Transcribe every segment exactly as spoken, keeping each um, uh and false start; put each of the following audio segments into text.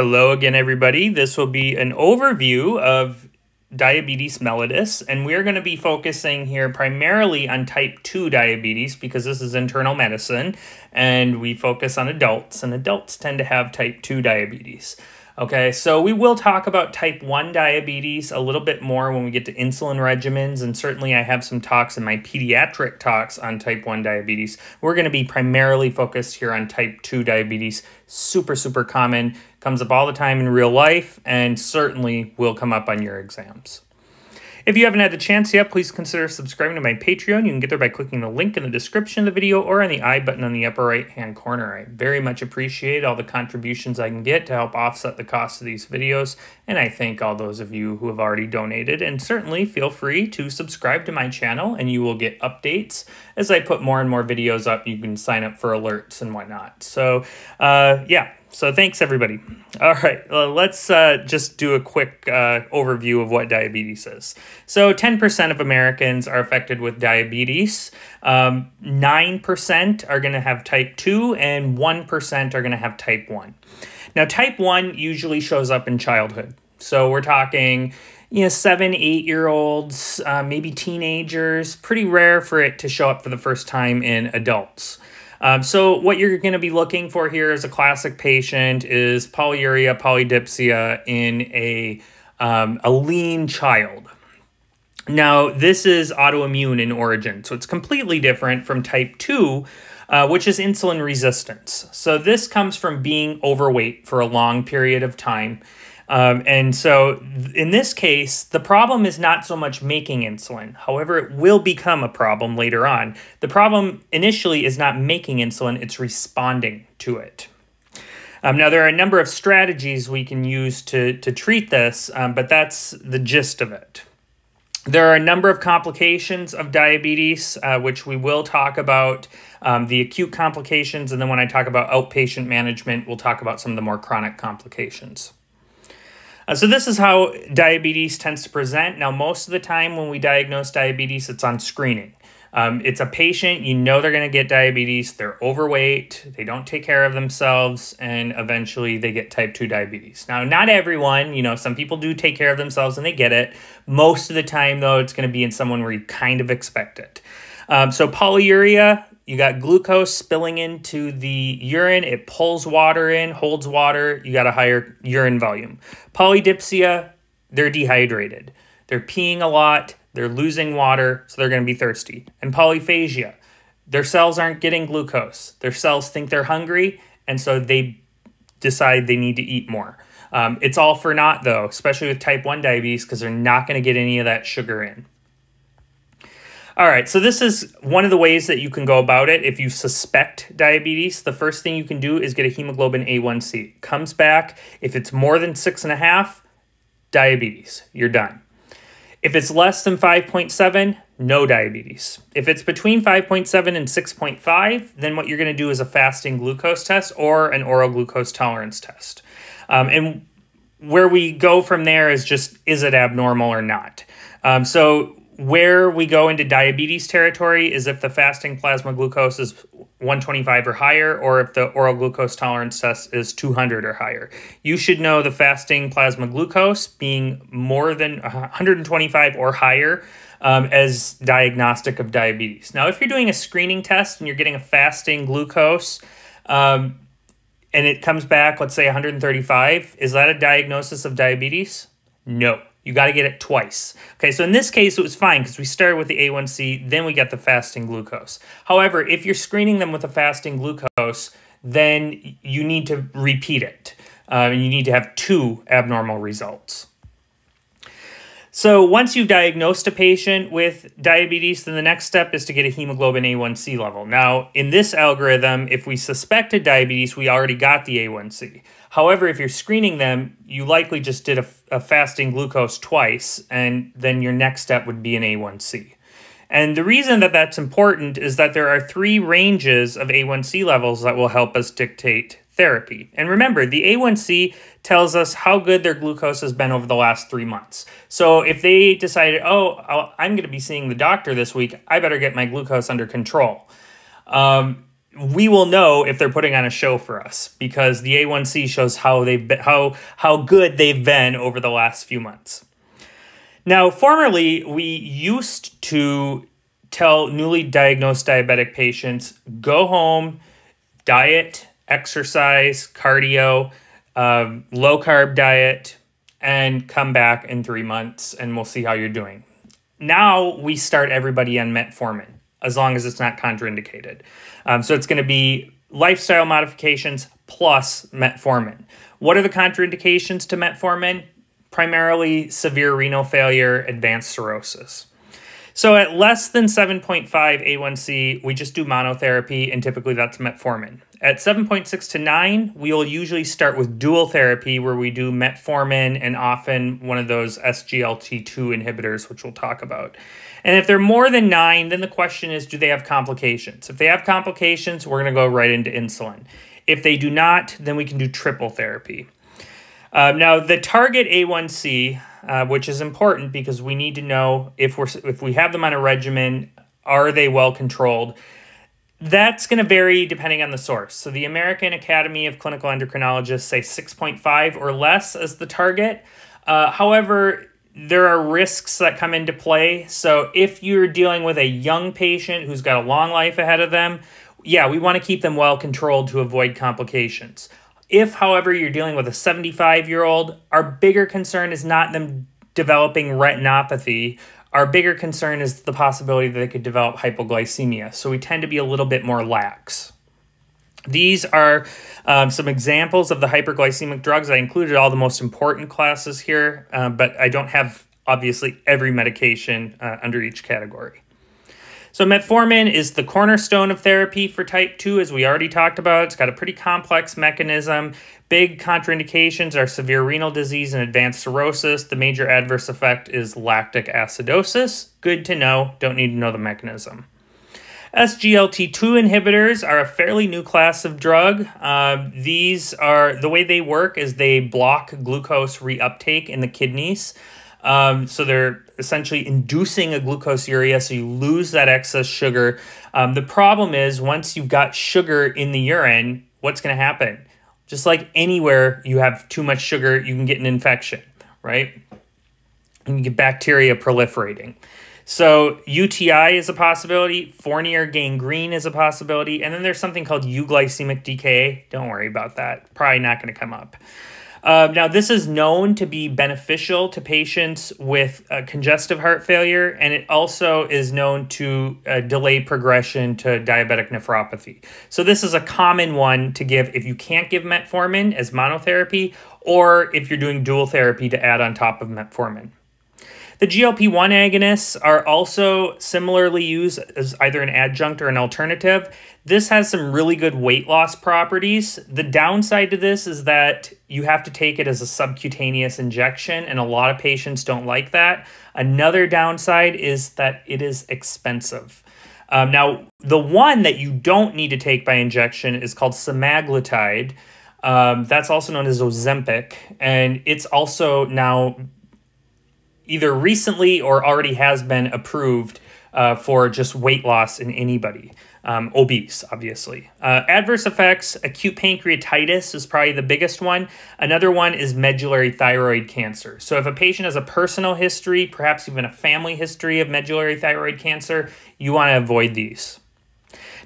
Hello again, everybody. This will be an overview of diabetes mellitus, and we're going to be focusing here primarily on type two diabetes because this is internal medicine, and we focus on adults, and adults tend to have type two diabetes. Okay, so we will talk about type one diabetes a little bit more when we get to insulin regimens, and certainly I have some talks in my pediatric talks on type one diabetes. We're going to be primarily focused here on type two diabetes, super, super common, comes up all the time in real life, and certainly will come up on your exams. If you haven't had the chance yet, please consider subscribing to my Patreon. You can get there by clicking the link in the description of the video or on the I button on the upper right-hand corner. I very much appreciate all the contributions I can get to help offset the cost of these videos, and I thank all those of you who have already donated. And certainly feel free to subscribe to my channel, and you will get updates. As I put more and more videos up, you can sign up for alerts and whatnot. So, uh, yeah. So thanks, everybody. All right, well, let's uh, just do a quick uh, overview of what diabetes is. So ten percent of Americans are affected with diabetes. Um, nine percent are going to have type two, and one percent are going to have type one. Now, type one usually shows up in childhood. So we're talking, you know, seven, eight-year-olds, uh, maybe teenagers. Pretty rare for it to show up for the first time in adults. Um, so what you're going to be looking for here as a classic patient is polyuria, polydipsia in a, um, a lean child. Now, this is autoimmune in origin, so it's completely different from type two, uh, which is insulin resistance. So this comes from being overweight for a long period of time. Um, and so in this case, the problem is not so much making insulin. However, it will become a problem later on. The problem initially is not making insulin, it's responding to it. Um, now, there are a number of strategies we can use to, to treat this, um, but that's the gist of it. There are a number of complications of diabetes, uh, which we will talk about, um, the acute complications, and then when I talk about outpatient management, we'll talk about some of the more chronic complications. Uh, so this is how diabetes tends to present. Now, most of the time when we diagnose diabetes, it's on screening. Um, it's a patient, you know they're going to get diabetes, they're overweight, they don't take care of themselves, and eventually they get type two diabetes. Now, not everyone, you know, some people do take care of themselves and they get it. Most of the time, though, it's going to be in someone where you kind of expect it. Um, so polyuria, you got glucose spilling into the urine. It pulls water in, holds water. You got a higher urine volume. Polydipsia, they're dehydrated. They're peeing a lot. They're losing water, so they're going to be thirsty. And polyphagia, their cells aren't getting glucose. Their cells think they're hungry, and so they decide they need to eat more. Um, it's all for naught, though, especially with type one diabetes, because they're not going to get any of that sugar in. All right, so this is one of the ways that you can go about it. If you suspect diabetes, the first thing you can do is get a hemoglobin A one C. It comes back. If it's more than six and a half, diabetes, you're done. If it's less than five point seven, no diabetes. If it's between five point seven and six point five, then what you're going to do is a fasting glucose test or an oral glucose tolerance test. Um, and where we go from there is just, is it abnormal or not? Um, so where we go into diabetes territory is if the fasting plasma glucose is one twenty-five or higher, or if the oral glucose tolerance test is two hundred or higher. You should know the fasting plasma glucose being more than one twenty-five or higher um, as diagnostic of diabetes. Now, if you're doing a screening test and you're getting a fasting glucose um, and it comes back, let's say one thirty-five, is that a diagnosis of diabetes? No. You got to get it twice. Okay, so in this case, it was fine because we started with the A one C, then we got the fasting glucose. However, if you're screening them with a fasting glucose, then you need to repeat it. Uh, you need to have two abnormal results. So once you've diagnosed a patient with diabetes, then the next step is to get a hemoglobin A one C level. Now, in this algorithm, if we suspected diabetes, we already got the A one C. However, if you're screening them, you likely just did a, a fasting glucose twice, and then your next step would be an A one C. And the reason that that's important is that there are three ranges of A one C levels that will help us dictate therapy. And remember, the A one C tells us how good their glucose has been over the last three months. So if they decided, oh, I'll, I'm going to be seeing the doctor this week, I better get my glucose under control. Um, we will know if they're putting on a show for us, because the A one C shows how they've been, how how good they've been over the last few months. Now, formerly, we used to tell newly diagnosed diabetic patients, go home, diet, exercise, cardio, um, low-carb diet, and come back in three months, and we'll see how you're doing. Now, we start everybody on metformin, as long as it's not contraindicated. Um, so it's going to be lifestyle modifications plus metformin. What are the contraindications to metformin? Primarily severe renal failure, advanced cirrhosis. So at less than seven point five A one C, we just do monotherapy, and typically that's metformin. At seven point six to nine, we'll usually start with dual therapy, where we do metformin and often one of those S G L T two inhibitors, which we'll talk about. And if they're more than nine, then the question is, do they have complications? If they have complications, we're going to go right into insulin. If they do not, then we can do triple therapy. Uh, now, the target A one C, uh, which is important because we need to know if, we're, if we have them on a regimen, are they well controlled? That's going to vary depending on the source. So the American Academy of Clinical Endocrinologists say six point five or less as the target. Uh, however, there are risks that come into play. So if you're dealing with a young patient who's got a long life ahead of them, yeah, we want to keep them well controlled to avoid complications. If, however, you're dealing with a seventy-five-year-old, our bigger concern is not them developing retinopathy. Our bigger concern is the possibility that they could develop hypoglycemia. So we tend to be a little bit more lax. These are um, some examples of the hyperglycemic drugs. I included all the most important classes here, uh, but I don't have, obviously, every medication uh, under each category. So metformin is the cornerstone of therapy for type two, as we already talked about. It's got a pretty complex mechanism. Big contraindications are severe renal disease and advanced cirrhosis. The major adverse effect is lactic acidosis. Good to know. Don't need to know the mechanism. S G L T two inhibitors are a fairly new class of drug. Uh, these are, the way they work is they block glucose reuptake in the kidneys. Um, so they're essentially inducing a glucosuria, so you lose that excess sugar. Um, the problem is, once you've got sugar in the urine, what's going to happen? Just like anywhere you have too much sugar, you can get an infection, right? And you get bacteria proliferating. So U T I is a possibility, Fournier gangrene is a possibility, and then there's something called euglycemic D K A. Don't worry about that. Probably not going to come up. Uh, now, this is known to be beneficial to patients with uh, congestive heart failure, and it also is known to uh, delay progression to diabetic nephropathy. So this is a common one to give if you can't give metformin as monotherapy, or if you're doing dual therapy to add on top of metformin. The G L P one agonists are also similarly used as either an adjunct or an alternative. This has some really good weight loss properties. The downside to this is that you have to take it as a subcutaneous injection, and a lot of patients don't like that. Another downside is that it is expensive. Um, now, the one that you don't need to take by injection is called semaglutide. Um, that's also known as Ozempic, and it's also now either recently or already has been approved uh, for just weight loss in anybody, um, obese, obviously. Uh, adverse effects, acute pancreatitis is probably the biggest one. Another one is medullary thyroid cancer. So if a patient has a personal history, perhaps even a family history of medullary thyroid cancer, you want to avoid these.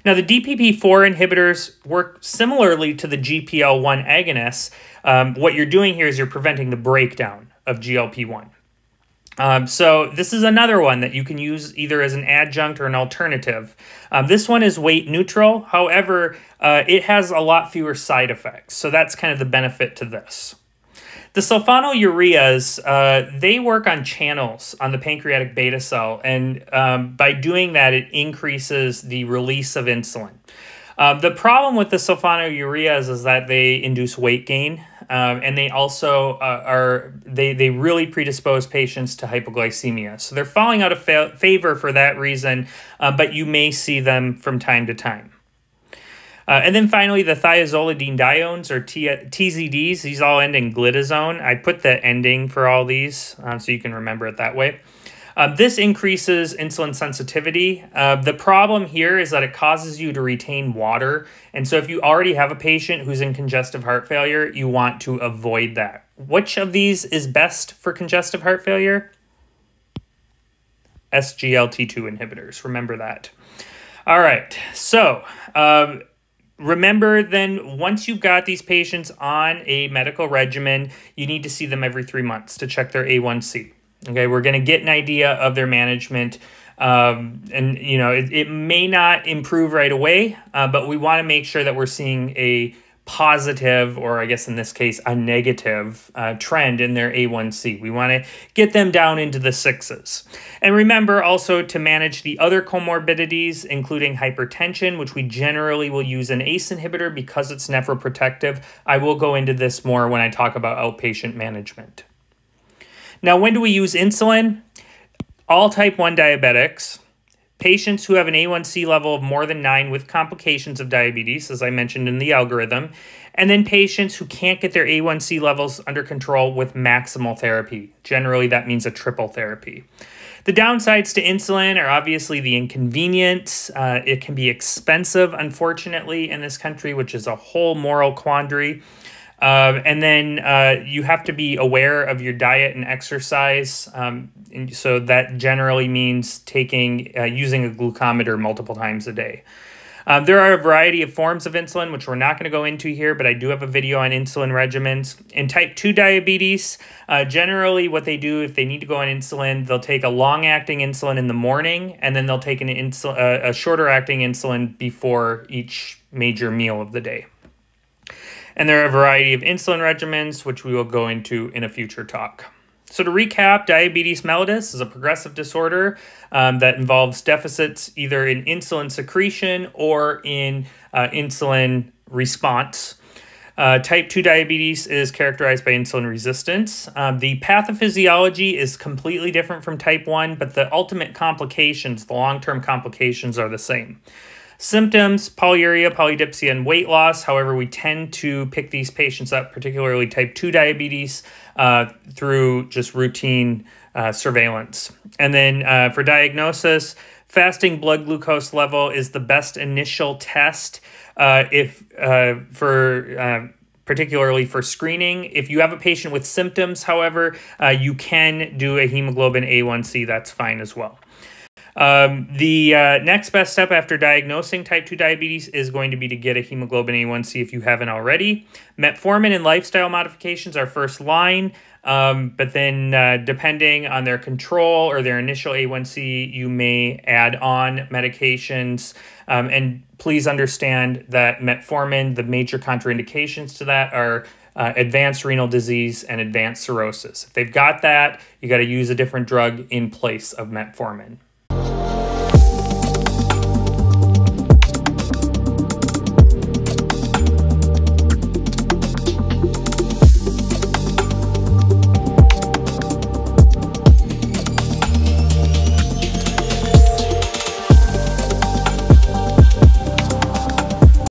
Now, the D P P four inhibitors work similarly to the G P L one agonists. Um, what you're doing here is you're preventing the breakdown of G L P one. Um, so this is another one that you can use either as an adjunct or an alternative. Um, this one is weight neutral. However, uh, it has a lot fewer side effects. So that's kind of the benefit to this. The sulfonylureas, uh, they work on channels on the pancreatic beta cell. And um, by doing that, it increases the release of insulin. Uh, the problem with the sulfonylureas is that they induce weight gain, um, and they also uh, are they they really predispose patients to hypoglycemia. So they're falling out of fa favor for that reason, uh, but you may see them from time to time. Uh, and then finally, the thiazolidinediones, or T Z Ds. These all end in glitazone. I put the ending for all these um, so you can remember it that way. Um, this increases insulin sensitivity. Uh, the problem here is that it causes you to retain water. And so if you already have a patient who's in congestive heart failure, you want to avoid that. Which of these is best for congestive heart failure? S G L T two inhibitors, remember that. All right, so um, remember then, once you've got these patients on a medical regimen, you need to see them every three months to check their A one C. Okay, we're going to get an idea of their management. Um, and, you know, it, it may not improve right away, uh, but we want to make sure that we're seeing a positive, or I guess in this case, a negative uh, trend in their A one C. We want to get them down into the sixes. And remember also to manage the other comorbidities, including hypertension, which we generally will use an A C E inhibitor because it's nephroprotective. I will go into this more when I talk about outpatient management. Now, when do we use insulin? All type one diabetics, patients who have an A one C level of more than nine with complications of diabetes, as I mentioned in the algorithm, and then patients who can't get their A one C levels under control with maximal therapy. Generally, that means a triple therapy. The downsides to insulin are obviously the inconvenience. Uh, it can be expensive, unfortunately, in this country, which is a whole moral quandary. Um, and then uh, you have to be aware of your diet and exercise. Um, and so that generally means taking uh, using a glucometer multiple times a day. Um, there are a variety of forms of insulin, which we're not going to go into here, but I do have a video on insulin regimens. In type two diabetes, uh, generally what they do if they need to go on insulin, they'll take a long-acting insulin in the morning, and then they'll take an insul uh, a shorter-acting insulin before each major meal of the day. And there are a variety of insulin regimens, which we will go into in a future talk. So to recap, diabetes mellitus is a progressive disorder um, that involves deficits either in insulin secretion or in uh, insulin response. Uh, type two diabetes is characterized by insulin resistance. Um, the pathophysiology is completely different from type one, but the ultimate complications, the long-term complications, are the same. Symptoms, polyuria, polydipsia, and weight loss. However, we tend to pick these patients up, particularly type two diabetes, uh, through just routine uh, surveillance. And then uh, for diagnosis, fasting blood glucose level is the best initial test uh, if uh, for uh, particularly for screening. If you have a patient with symptoms, however, uh, you can do a hemoglobin A one C. That's fine as well. Um, the uh, next best step after diagnosing type two diabetes is going to be to get a hemoglobin A one C if you haven't already. Metformin and lifestyle modifications are first line, um, but then uh, depending on their control or their initial A one C, you may add on medications. Um, and please understand that metformin, the major contraindications to that are Uh, advanced renal disease and advanced cirrhosis. If they've got that, you got to use a different drug in place of metformin.